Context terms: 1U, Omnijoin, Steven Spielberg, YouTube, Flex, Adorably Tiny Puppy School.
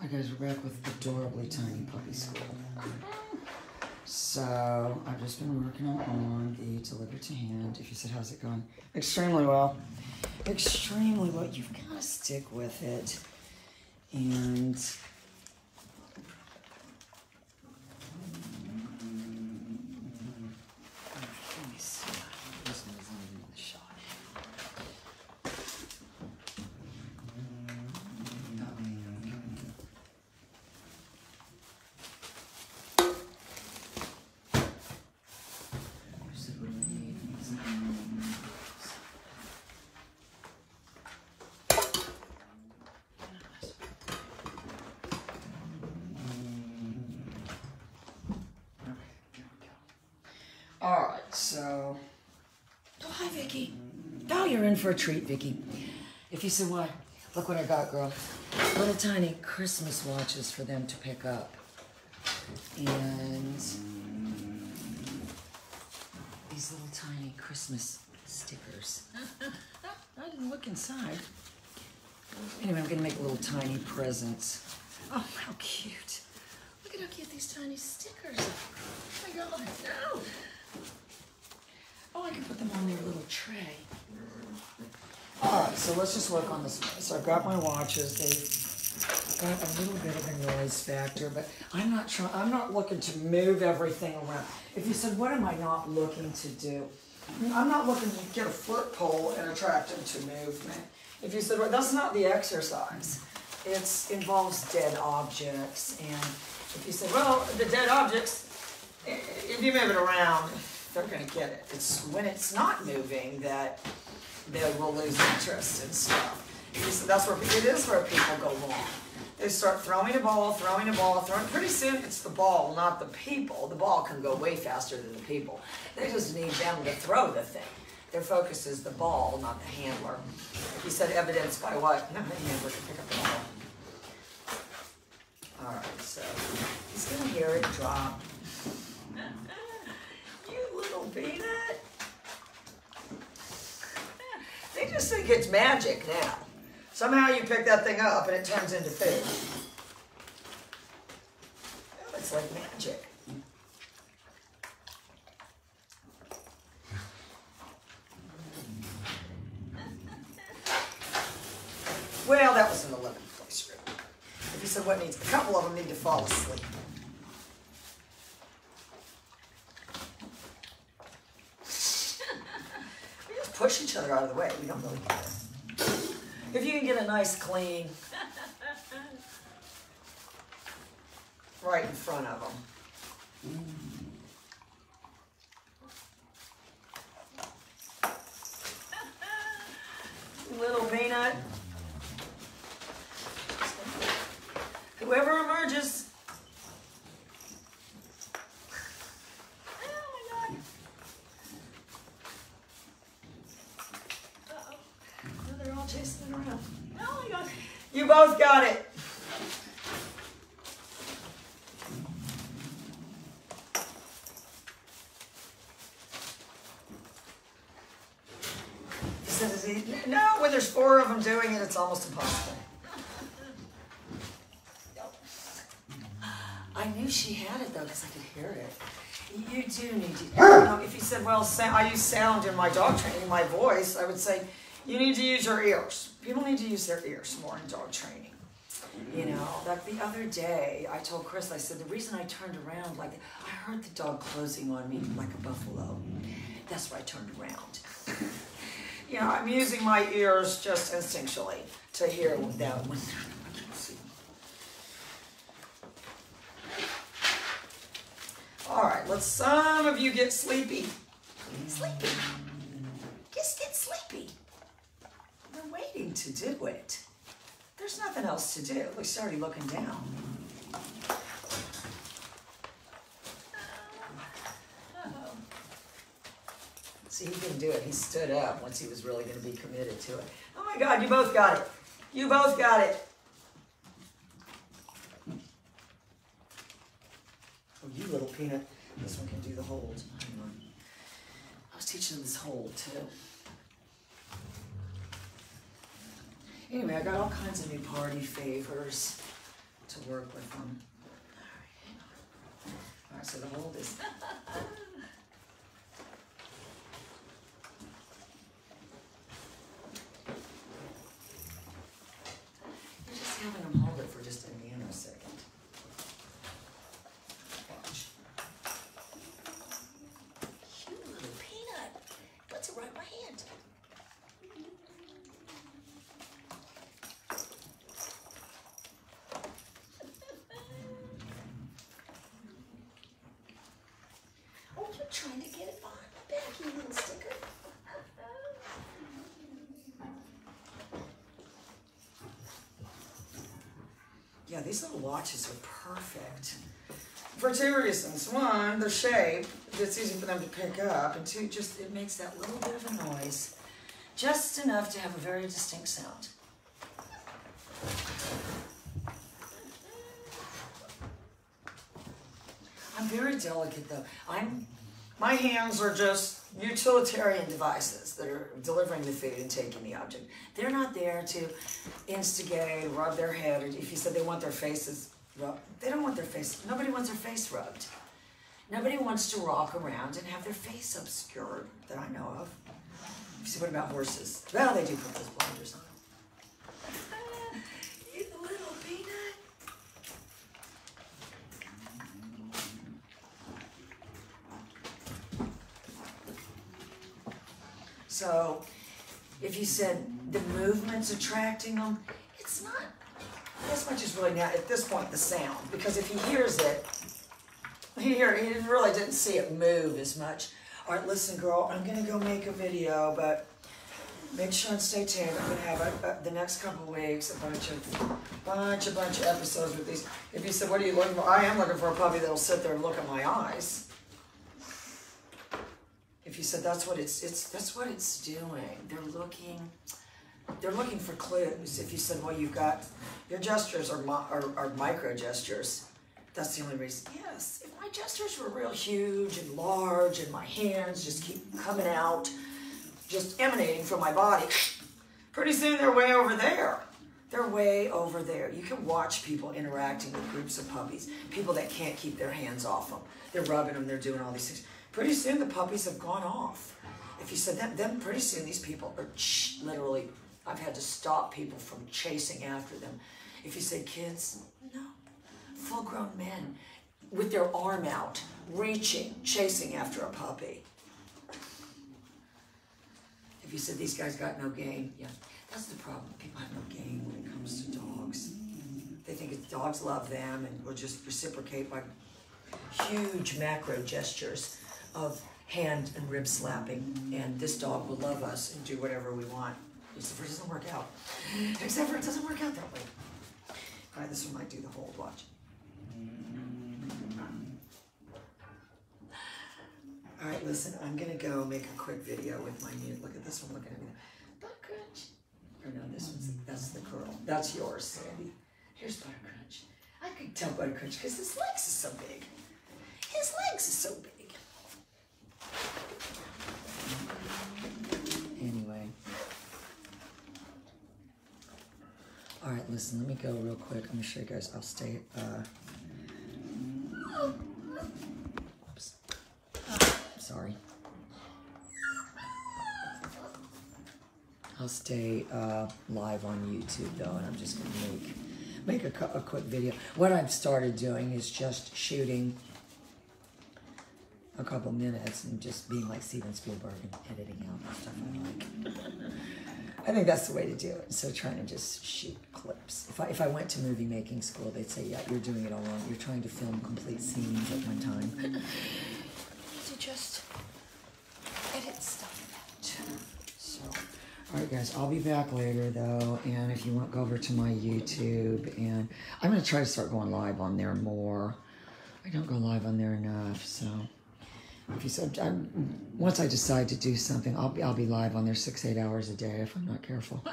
I got his rep with Adorably Tiny Puppy School. So I've just been working on the deliver to hand. If you said, how's it going? Extremely well. Extremely well. You've got to stick with it. And alright, so, oh, hi, Vicky. Oh, you're in for a treat, Vicky. If you said, why, look what I got, girl. Little tiny Christmas watches for them to pick up. And these little tiny Christmas stickers. I didn't look inside. Anyway, I'm gonna make little tiny presents. Oh, how cute. Look at how cute these tiny stickers are. Oh my God, no. Oh, I can put them on their little tray. All right, so let's just work on this. So I've got my watches. They've got a little bit of a noise factor, but I'm not looking to move everything around. If you said, what am I not looking to do? I'm not looking to get a flirt pole and attract them to movement. If you said, well, that's not the exercise. It involves dead objects. And if you said, well, the dead objects, if you move it around, they're going to get it. It's when it's not moving that they will lose interest in stuff. So that's where it is where people go wrong. They start throwing a ball. Pretty soon it's the ball, not the people. The ball can go way faster than the people. They just need them to throw the thing. Their focus is the ball, not the handler. You said evidence by what? No, the handler can pick up the ball. All right, so he's going to hear it drop. Peanut. They just think it's magic now. Somehow you pick that thing up and it turns into food. Oh, it's like magic. Well, that was an 11th place room. If you said what needs, a couple of them need to fall asleep. Push each other out of the way. We don't really care. If you can get a nice clean right in front of them. Little peanut. Whoever emerges. Chasing it around. Oh my God. You both got it. No, when there's four of them doing it, it's almost impossible. I knew she had it though because I could hear it. You do need to. You know, if you said, well, I use sound in my dog training, my voice, I would say, you need to use your ears. People need to use their ears more in dog training. You know, like the other day, I told Chris, I said, the reason I turned around like that, I heard the dog closing on me like a buffalo. That's why I turned around. You know, I'm using my ears just instinctually to hear that one. I can't see. All right, let's, some of you get sleepy. Sleepy. Just get sleepy. Waiting to do it. There's nothing else to do. We started looking down. See, he didn't do it. He stood up once he was really going to be committed to it. Oh my God, you both got it. You both got it. Oh, you little peanut. This one can do the hold. I was teaching this hold too. Anyway, I got all kinds of new party favors. to work with them. All right, so the oldest. You're just having them hold it for just a nanosecond. Watch. Cute little peanut. Let's rub my hand. Trying to get it on the back, you little sticker. Yeah, these little watches are perfect. For two reasons. One, the shape, it's easy for them to pick up. And two, just it makes that little bit of a noise. Just enough to have a very distinct sound. I'm very delicate though. My hands are just utilitarian devices that are delivering the food and taking the object. They're not there to instigate, rub their head, or if you said they want their faces rubbed, they don't want their face, nobody wants their face rubbed. Nobody wants to rock around and have their face obscured, that I know of. You see, what about horses? Well, they do put those blinders on. So, if you said the movement's attracting them, it's not as much as really now, at this point, the sound. Because if he hears it, he really didn't see it move as much. All right, listen, girl, I'm going to go make a video, but make sure and stay tuned. I'm going to have the next couple of weeks a bunch of episodes with these. If you said, what are you looking for? I am looking for a puppy that'll sit there and look at my eyes. If you said that's what it's doing, they're looking for clues. If you said, well, you've got your gestures are micro gestures, that's the only reason. Yes, if my gestures were real huge and large, and my hands just keep coming out, just emanating from my body, pretty soon they're way over there. They're way over there. You can watch people interacting with groups of puppies, people that can't keep their hands off them. They're rubbing them. They're doing all these things. Pretty soon the puppies have gone off. If you said that, then pretty soon these people are literally, I've had to stop people from chasing after them. If you say kids, no. Full-grown men with their arm out, reaching, chasing after a puppy. If you said these guys got no game, yeah. That's the problem. People have no game when it comes to dogs. They think it's dogs love them and will just reciprocate by huge macro gestures of hand and rib slapping, and this dog will love us and do whatever we want. Except for it doesn't work out. Except for it doesn't work out that way. All right, this one might do the hold. Watch. All right, listen, I'm gonna go make a quick video with my new. Look at this one looking at me. Butt crunch. Or no, this one's, that's the curl. That's yours, Sandy. Here's Butter Crunch. I could tell Butter Crunch because his legs are so big. His legs are so big. Anyway. All right, listen, let me go real quick. I'm gonna show you guys. I'll stay. Oops. Sorry. I'll stay live on YouTube though, and I'm just gonna make a quick video. What I've started doing is just shooting a couple minutes and just being like Steven Spielberg and editing out the stuff I like. I think that's the way to do it. So trying to just shoot clips. If I went to movie making school, they'd say, yeah, you're doing it all wrong. You're trying to film complete scenes at one time. You need to just edit stuff out. So, all right, guys, I'll be back later though. And if you want, go over to my YouTube, and I'm gonna try to start going live on there more. I don't go live on there enough, so. If you said, once I decide to do something, I'll be live on there 6-8 hours a day if I'm not careful.